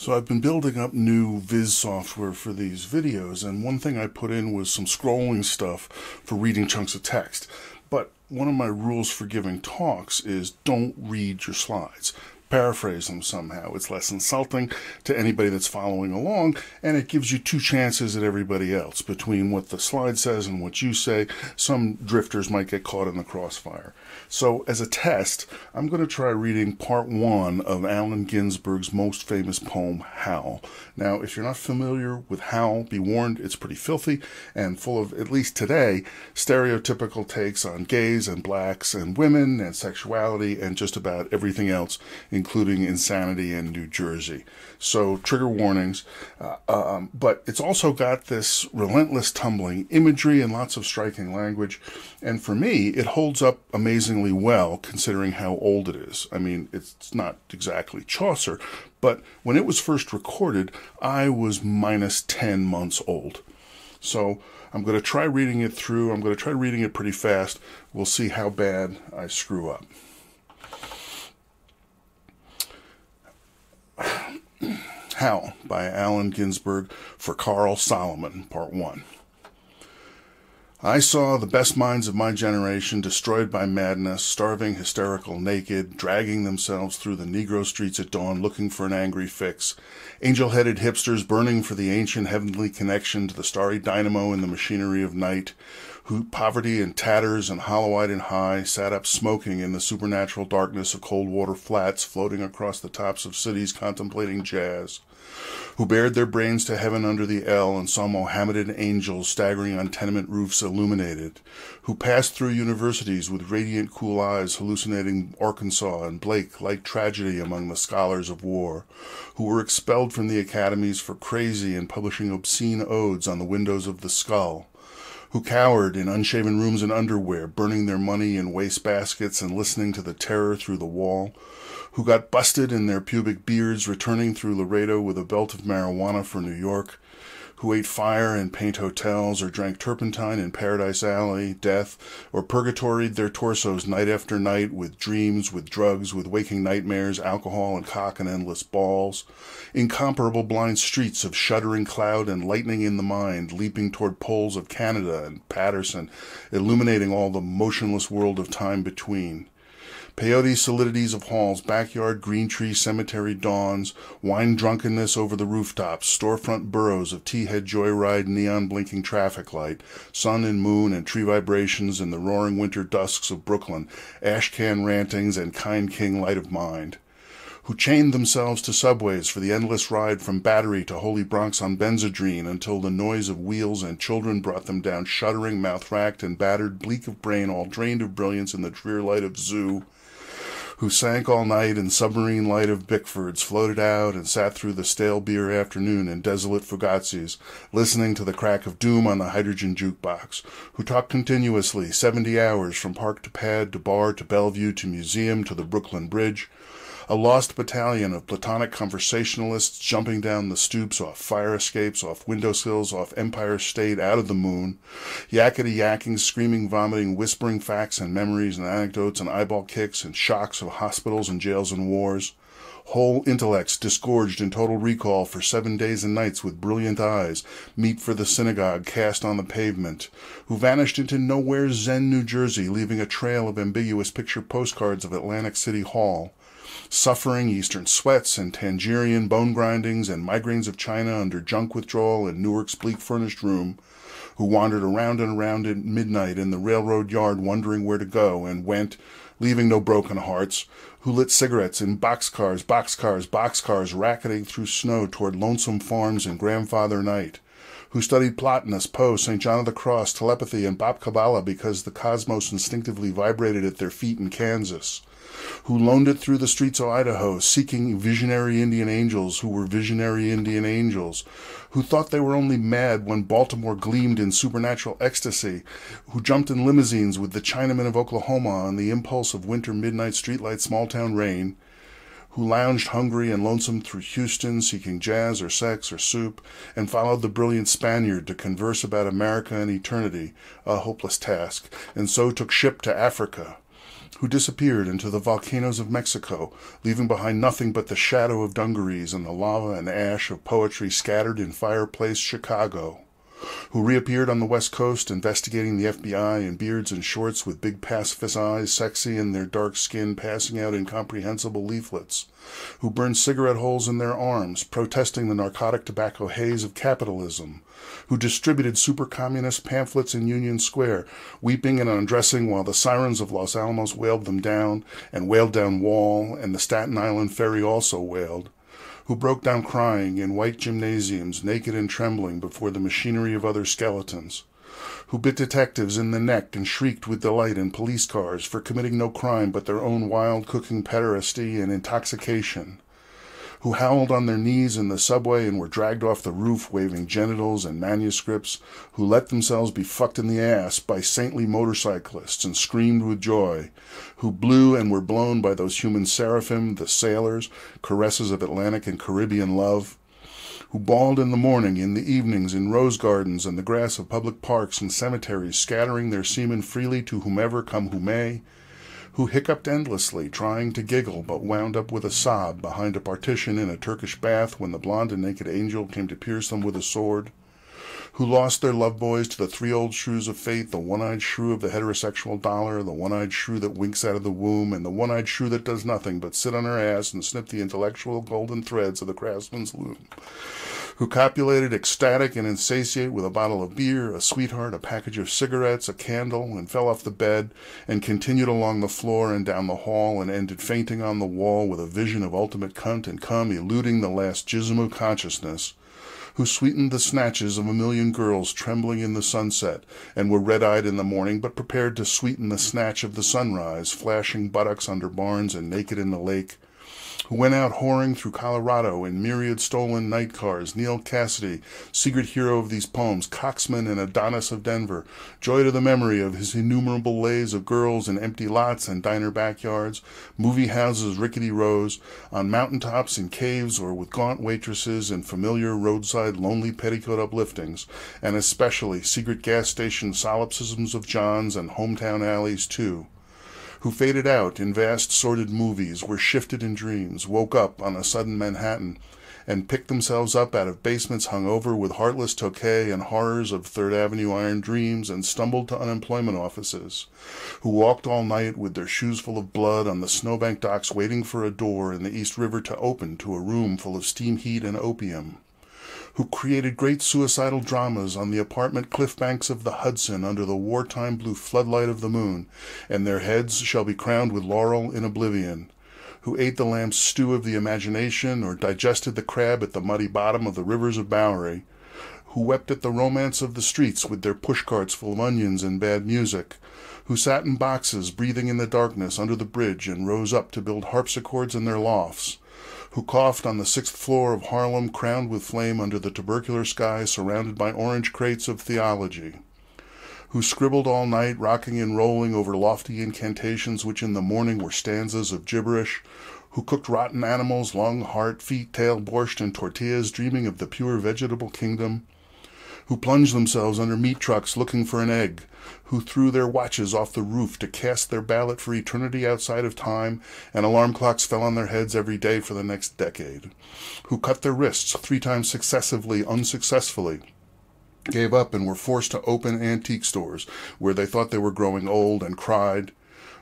So I've been building up new Viz software for these videos, and one thing I put in was some scrolling stuff for reading chunks of text. But one of my rules for giving talks is don't read your slides. Paraphrase them somehow. It's less insulting to anybody that's following along, and it gives you two chances at everybody else between what the slide says and what you say. Some drifters might get caught in the crossfire. So as a test, I'm going to try reading part one of Allen Ginsberg's most famous poem, Howl. Now, if you're not familiar with Howl, be warned, it's pretty filthy and full of, at least today, stereotypical takes on gays and blacks and women and sexuality and just about everything else, including insanity in New Jersey. So trigger warnings, but it's also got this relentless tumbling imagery and lots of striking language. And for me, it holds up amazingly well considering how old it is. I mean, it's not exactly Chaucer, but when it was first recorded, I was minus 10 months old. So I'm going to try reading it through. I'm going to try reading it pretty fast. We'll see how bad I screw up. Howl by Allen Ginsberg for Carl Solomon, Part 1. I saw the best minds of my generation destroyed by madness, starving, hysterical, naked, dragging themselves through the Negro streets at dawn looking for an angry fix, angel-headed hipsters burning for the ancient heavenly connection to the starry dynamo in the machinery of night, who, poverty and tatters and hollow-eyed and high, sat up smoking in the supernatural darkness of cold-water flats floating across the tops of cities contemplating jazz, who bared their brains to heaven under the L and saw Mohammedan angels staggering on tenement roofs illuminated, who passed through universities with radiant cool eyes hallucinating Arkansas and Blake like tragedy among the scholars of war, who were expelled from the academies for crazy and publishing obscene odes on the windows of the skull, who cowered in unshaven rooms and underwear, burning their money in wastebaskets and listening to the terror through the wall, who got busted in their pubic beards, returning through Laredo with a belt of marijuana for New York, who ate fire in paint hotels or drank turpentine in Paradise Alley, death, or purgatoried their torsos night after night with dreams, with drugs, with waking nightmares, alcohol and cock and endless balls, incomparable blind streets of shuddering cloud and lightning in the mind, leaping toward poles of Canada and Paterson, illuminating all the motionless world of time between. Peyote solidities of halls, backyard, green tree, cemetery dawns, wine drunkenness over the rooftops, storefront burrows of T-head joyride, neon blinking traffic light, sun and moon and tree vibrations in the roaring winter dusks of Brooklyn, ashcan rantings and kind king light of mind, who chained themselves to subways for the endless ride from Battery to Holy Bronx on Benzedrine until the noise of wheels and children brought them down shuddering, mouth-racked and battered, bleak of brain, all drained of brilliance in the drear light of Zoo, who sank all night in submarine light of Bickford's, floated out and sat through the stale beer afternoon in desolate fugazis, listening to the crack of doom on the hydrogen jukebox, who talked continuously 70 hours from park to pad to bar to Bellevue to museum to the Brooklyn Bridge, a lost battalion of platonic conversationalists jumping down the stoops off fire escapes, off windowsills, off Empire State, out of the moon, yakety-yacking, screaming, vomiting, whispering facts and memories and anecdotes and eyeball kicks and shocks of hospitals and jails and wars, whole intellects disgorged in total recall for 7 days and nights with brilliant eyes, meat for the synagogue cast on the pavement, who vanished into nowhere Zen New Jersey, leaving a trail of ambiguous picture postcards of Atlantic City Hall, suffering Eastern sweats and Tangierian bone grindings and migraines of China under junk withdrawal in Newark's bleak furnished room, who wandered around and around at midnight in the railroad yard wondering where to go and went, leaving no broken hearts, who lit cigarettes in boxcars, boxcars, boxcars, racketing through snow toward lonesome farms and grandfather night, who studied Plotinus, Poe, St. John of the Cross, telepathy, and Kabbalah because the cosmos instinctively vibrated at their feet in Kansas, who loaned it through the streets of Idaho, seeking visionary Indian angels who were visionary Indian angels, who thought they were only mad when Baltimore gleamed in supernatural ecstasy, who jumped in limousines with the Chinamen of Oklahoma on the impulse of winter midnight streetlight small-town rain, who lounged hungry and lonesome through Houston, seeking jazz or sex or soup, and followed the brilliant Spaniard to converse about America and eternity, a hopeless task, and so took ship to Africa, who disappeared into the volcanoes of Mexico, leaving behind nothing but the shadow of dungarees and the lava and ash of poetry scattered in fireplace Chicago, who reappeared on the West Coast investigating the FBI in beards and shorts with big pacifist eyes, sexy in their dark skin, passing out incomprehensible leaflets, who burned cigarette holes in their arms, protesting the narcotic tobacco haze of capitalism, who distributed super-communist pamphlets in Union Square, weeping and undressing while the sirens of Los Alamos wailed them down, and wailed down Wall, and the Staten Island Ferry also wailed, who broke down crying in white gymnasiums, naked and trembling before the machinery of other skeletons, who bit detectives in the neck and shrieked with delight in police cars for committing no crime but their own wild cooking pederasty and intoxication, who howled on their knees in the subway and were dragged off the roof waving genitals and manuscripts, who let themselves be fucked in the ass by saintly motorcyclists and screamed with joy, who blew and were blown by those human seraphim, the sailors, caresses of Atlantic and Caribbean love, who bawled in the morning, in the evenings, in rose gardens and the grass of public parks and cemeteries, scattering their semen freely to whomever come who may, who hiccuped endlessly, trying to giggle, but wound up with a sob behind a partition in a Turkish bath when the blonde and naked angel came to pierce them with a sword, who lost their love boys to the three old shrews of fate, the one-eyed shrew of the heterosexual dollar, the one-eyed shrew that winks out of the womb, and the one-eyed shrew that does nothing but sit on her ass and snip the intellectual golden threads of the craftsman's loom, who copulated ecstatic and insatiate with a bottle of beer, a sweetheart, a package of cigarettes, a candle, and fell off the bed, and continued along the floor and down the hall, and ended fainting on the wall with a vision of ultimate cunt and cum eluding the last jism of consciousness, who sweetened the snatches of a million girls trembling in the sunset, and were red-eyed in the morning, but prepared to sweeten the snatch of the sunrise, flashing buttocks under barns and naked in the lake, who went out whoring through Colorado in myriad stolen night cars, Neil Cassidy, secret hero of these poems, coxman and Adonis of Denver, joy to the memory of his innumerable lays of girls in empty lots and diner backyards, movie houses rickety rows, on mountaintops in caves or with gaunt waitresses in familiar roadside lonely petticoat upliftings, and especially secret gas station solipsisms of John's and hometown alleys too, who faded out in vast sordid movies, were shifted in dreams, woke up on a sudden Manhattan, and picked themselves up out of basements hung over with heartless toquet and horrors of Third Avenue iron dreams, and stumbled to unemployment offices, who walked all night with their shoes full of blood on the snowbank docks waiting for a door in the East River to open to a room full of steam heat and opium, who created great suicidal dramas on the apartment cliff banks of the Hudson under the wartime blue floodlight of the moon, and their heads shall be crowned with laurel in oblivion, who ate the lamb stew of the imagination or digested the crab at the muddy bottom of the rivers of Bowery, who wept at the romance of the streets with their pushcarts full of onions and bad music, who sat in boxes breathing in the darkness under the bridge and rose up to build harpsichords in their lofts, who coughed on the 6th floor of Harlem crowned with flame under the tubercular sky surrounded by orange crates of theology, who scribbled all night rocking and rolling over lofty incantations which in the morning were stanzas of gibberish, who cooked rotten animals, lung, heart, feet, tail, borscht, and tortillas, dreaming of the pure vegetable kingdom, who plunged themselves under meat trucks looking for an egg, who threw their watches off the roof to cast their ballot for eternity outside of time, and alarm clocks fell on their heads every day for the next decade, who cut their wrists 3 times successively unsuccessfully, gave up and were forced to open antique stores where they thought they were growing old and cried,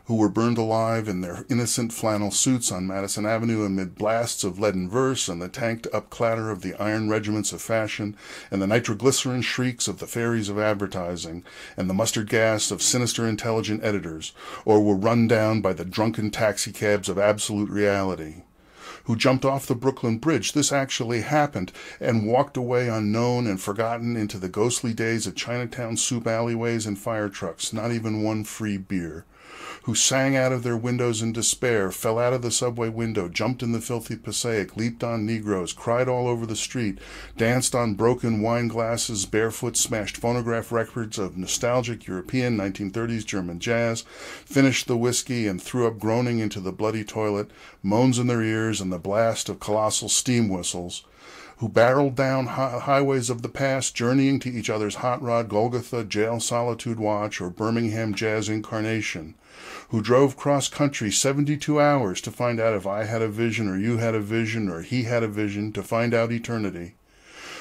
who were burned alive in their innocent flannel suits on Madison Avenue amid blasts of leaden verse and the tanked-up clatter of the iron regiments of fashion and the nitroglycerin shrieks of the fairies of advertising and the mustard gas of sinister intelligent editors, or were run down by the drunken taxicabs of absolute reality, who jumped off the Brooklyn Bridge, this actually happened, and walked away unknown and forgotten into the ghostly days of Chinatown soup alleyways and fire trucks, not even one free beer, who sang out of their windows in despair, fell out of the subway window, jumped in the filthy Passaic, leaped on Negroes, cried all over the street, danced on broken wine glasses, barefoot, smashed phonograph records of nostalgic European 1930s German jazz, finished the whiskey and threw up groaning into the bloody toilet, moans in their ears and the blast of colossal steam whistles, who barreled down highways of the past, journeying to each other's Hot Rod, Golgotha, Jail, Solitude Watch, or Birmingham Jazz Incarnation, who drove cross-country 72 hours to find out if I had a vision, or you had a vision, or he had a vision, to find out eternity,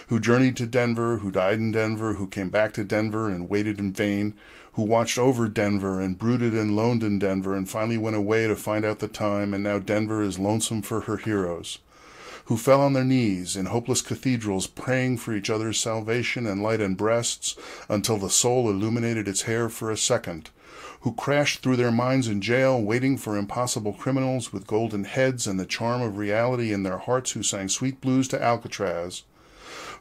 who journeyed to Denver, who died in Denver, who came back to Denver and waited in vain, who watched over Denver and brooded and loned in Denver and finally went away to find out the time, and now Denver is lonesome for her heroes, who fell on their knees in hopeless cathedrals praying for each other's salvation and light and breasts until the soul illuminated its hair for a second, who crashed through their minds in jail, waiting for impossible criminals with golden heads and the charm of reality in their hearts, who sang sweet blues to Alcatraz,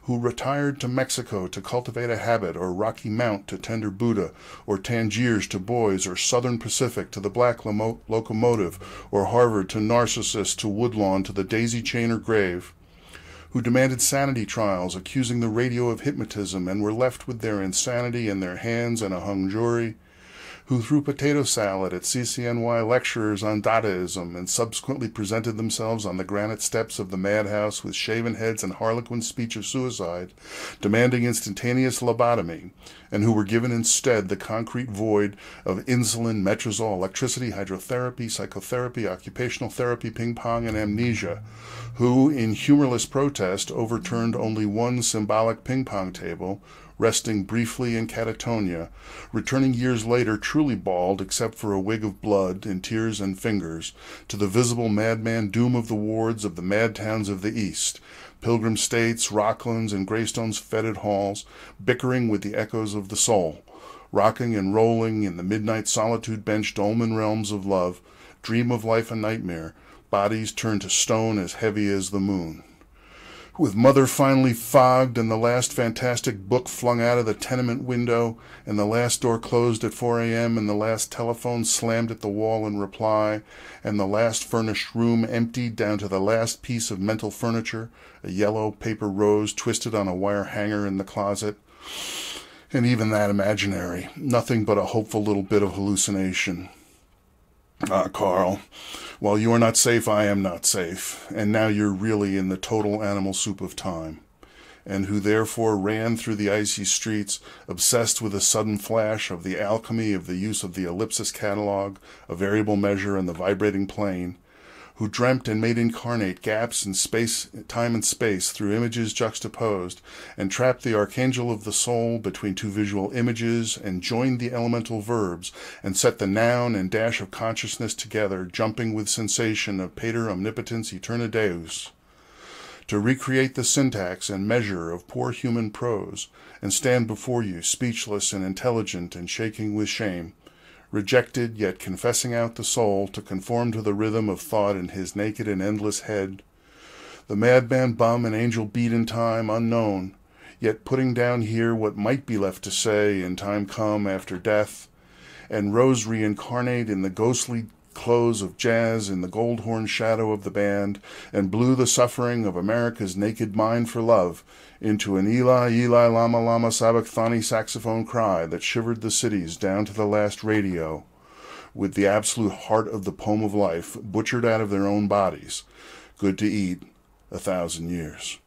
who retired to Mexico to cultivate a habit, or Rocky Mount to tender Buddha, or Tangiers to boys, or Southern Pacific to the black locomotive, or Harvard to Narcissus, to Woodlawn to the daisy chain or grave, who demanded sanity trials, accusing the radio of hypnotism, and were left with their insanity in their hands and a hung jury, who threw potato salad at CCNY lecturers on Dadaism and subsequently presented themselves on the granite steps of the madhouse with shaven heads and harlequin speech of suicide, demanding instantaneous lobotomy, and who were given instead the concrete void of insulin, metrazol, electricity, hydrotherapy, psychotherapy, occupational therapy, ping-pong, and amnesia, who, in humorless protest, overturned only one symbolic ping-pong table, resting briefly in catatonia, returning years later truly bald except for a wig of blood and tears and fingers, to the visible madman doom of the wards of the mad towns of the East, Pilgrim States, Rocklands, and Greystone's fetid halls, bickering with the echoes of the soul, rocking and rolling in the midnight solitude bench dolmen realms of love, dream of life and nightmare, bodies turned to stone as heavy as the moon. With mother finally fogged and the last fantastic book flung out of the tenement window and the last door closed at 4 a.m. and the last telephone slammed at the wall in reply and the last furnished room emptied down to the last piece of mental furniture, a yellow paper rose twisted on a wire hanger in the closet, and even that imaginary, nothing but a hopeful little bit of hallucination. Ah, Carl, while you are not safe, I am not safe, and now you're really in the total animal soup of time, and who therefore ran through the icy streets, obsessed with a sudden flash of the alchemy of the use of the ellipsis catalog, a variable measure, and the vibrating plane, who dreamt and made incarnate gaps in space, time and space through images juxtaposed, and trapped the archangel of the soul between two visual images, and joined the elemental verbs, and set the noun and dash of consciousness together, jumping with sensation of pater omnipotens eterna deus, to recreate the syntax and measure of poor human prose, and stand before you, speechless and intelligent and shaking with shame, rejected, yet confessing out the soul to conform to the rhythm of thought in his naked and endless head, the madman bum and angel beat in time unknown, yet putting down here what might be left to say in time come after death, and rose reincarnate in the ghostly close of jazz in the gold horn shadow of the band, and blew the suffering of America's naked mind for love into an Eli, Eli, Lama, Lama, Sabachthani saxophone cry that shivered the cities down to the last radio, with the absolute heart of the poem of life butchered out of their own bodies, good to eat 1,000 years.